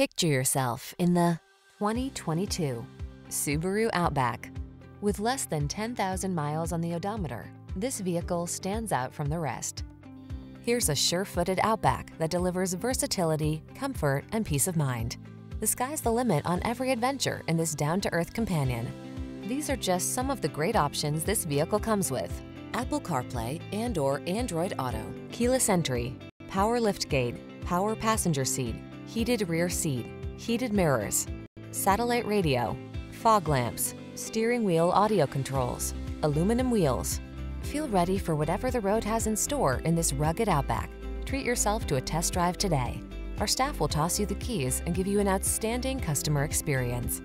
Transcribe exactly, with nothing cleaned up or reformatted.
Picture yourself in the twenty twenty-two Subaru Outback. With less than ten thousand miles on the odometer, this vehicle stands out from the rest. Here's a sure-footed Outback that delivers versatility, comfort, and peace of mind. The sky's the limit on every adventure in this down-to-earth companion. These are just some of the great options this vehicle comes with: Apple CarPlay and or Android Auto, keyless entry, power liftgate, power passenger seat, heated rear seat, heated mirrors, satellite radio, fog lamps, steering wheel audio controls, aluminum wheels. Feel ready for whatever the road has in store in this rugged Outback. Treat yourself to a test drive today. Our staff will toss you the keys and give you an outstanding customer experience.